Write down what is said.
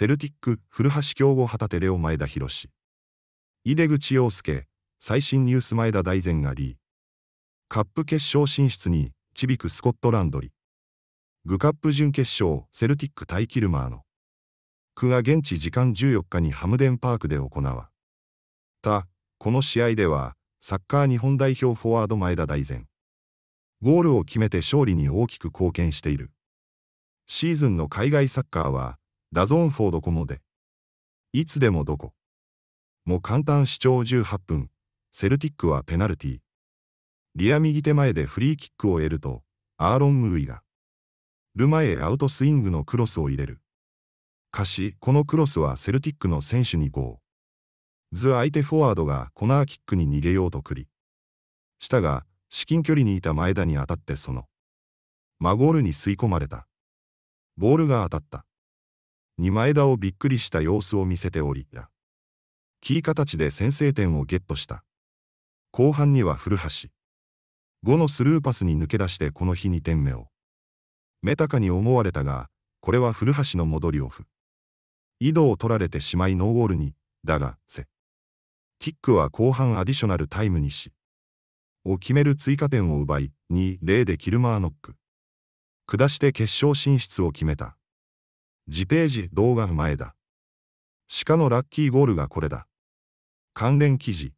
セルティック古橋強豪旗手レオ前田博史井出口洋介最新ニュース前田大然がリーカップ決勝進出に導くスコットランドリグカップ準決勝セルティック対キルマーの区が現地時間14日にハムデンパークで行わたこの試合ではサッカー日本代表フォワード前田大然ゴールを決めて勝利に大きく貢献している。シーズンの海外サッカーはDAZNフォードコモでいつでもどこも簡単視聴18分セルティックはペナルティリア右手前でフリーキックを得るとアーロン・ムーイがルマへアウトスイングのクロスを入れる。かしこのクロスはセルティックの選手にゴーズ相手フォワードがコナーキックに逃げようとくりしたが至近距離にいた前田に当たってその真ゴールに吸い込まれた。ボールが当たったに前田をびっくりした様子を見せておりキー形で先制点をゲットした。後半には古橋5のスルーパスに抜け出してこの日2点目をめたかに思われたがこれは古橋の戻りオフ井戸を取られてしまいノーゴールにだがキックは後半アディショナルタイムにしを決める追加点を奪い 2-0 でキルマーノック下して決勝進出を決めた。次ページ動画前田。鹿のラッキーゴールがこれだ。関連記事。